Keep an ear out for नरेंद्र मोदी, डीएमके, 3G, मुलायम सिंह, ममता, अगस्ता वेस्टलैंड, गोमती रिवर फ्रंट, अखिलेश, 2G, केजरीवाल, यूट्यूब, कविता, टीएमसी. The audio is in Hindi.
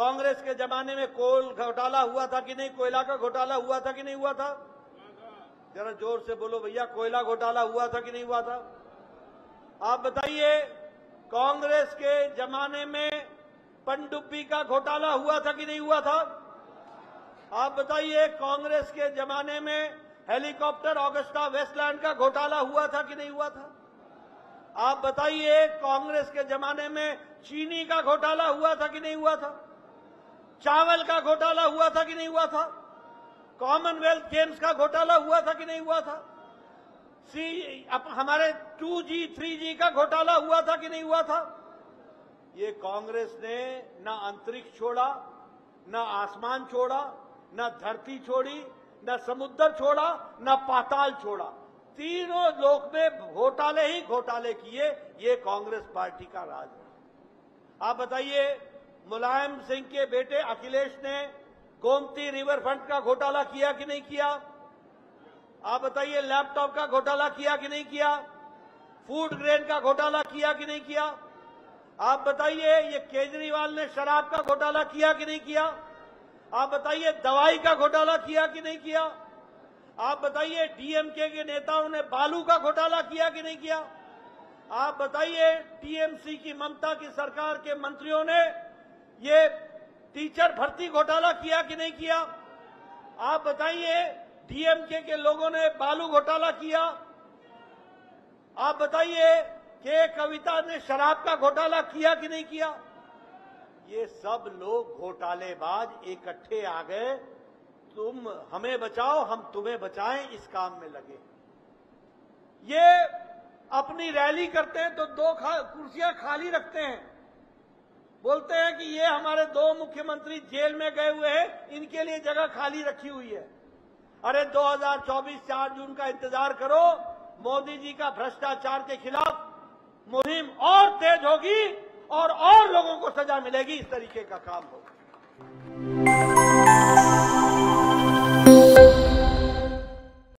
कांग्रेस के जमाने में कोल घोटाला हुआ था कि नहीं, कोयला का घोटाला हुआ था कि नहीं हुआ था? जरा जोर से बोलो भैया, कोयला घोटाला हुआ था कि नहीं हुआ था? आप बताइए, कांग्रेस के जमाने में पनडुब्बी का घोटाला हुआ था कि नहीं हुआ था? आप बताइए, कांग्रेस के जमाने में हेलीकॉप्टर अगस्ता वेस्टलैंड का घोटाला हुआ था कि नहीं हुआ था? आप बताइए, कांग्रेस के जमाने में चीनी का घोटाला हुआ था कि नहीं हुआ था? चावल का घोटाला हुआ था कि नहीं हुआ था? कॉमनवेल्थ गेम्स का घोटाला हुआ था कि नहीं हुआ था? हमारे 2G 3G का घोटाला हुआ था कि नहीं हुआ था? ये कांग्रेस ने ना अंतरिक्ष छोड़ा, ना आसमान छोड़ा, ना धरती छोड़ी, ना समुद्र छोड़ा, ना पाताल छोड़ा। तीनों लोक में घोटाले ही घोटाले किए। ये कांग्रेस पार्टी का राज है। आप बताइए, मुलायम सिंह के बेटे अखिलेश ने गोमती रिवर फ्रंट का घोटाला किया कि नहीं किया? आप बताइए, लैपटॉप का घोटाला किया कि नहीं किया? फूड ग्रेन का घोटाला किया कि नहीं किया? आप बताइए, ये केजरीवाल ने शराब का घोटाला किया कि नहीं किया? आप बताइए, दवाई का घोटाला किया कि नहीं किया? आप बताइए, डीएमके के नेताओं ने बालू का घोटाला किया कि नहीं किया? आप बताइए, टीएमसी की ममता की सरकार के मंत्रियों ने ये टीचर भर्ती घोटाला किया कि नहीं किया? आप बताइए, डीएमके के लोगों ने बालू घोटाला किया। आप बताइए कि कविता ने शराब का घोटाला किया कि नहीं किया? ये सब लोग घोटालेबाज इकट्ठे आ गए, तुम हमें बचाओ, हम तुम्हें बचाएं, इस काम में लगे। ये अपनी रैली करते हैं तो दो कुर्सियां खाली रखते हैं, बोलते हैं कि ये हमारे दो मुख्यमंत्री जेल में गए हुए हैं, इनके लिए जगह खाली रखी हुई है। अरे 2024 4 जून का इंतजार करो, मोदी जी का भ्रष्टाचार के खिलाफ मुहिम और तेज होगी और लोगों को सजा मिलेगी। इस तरीके का काम होगा।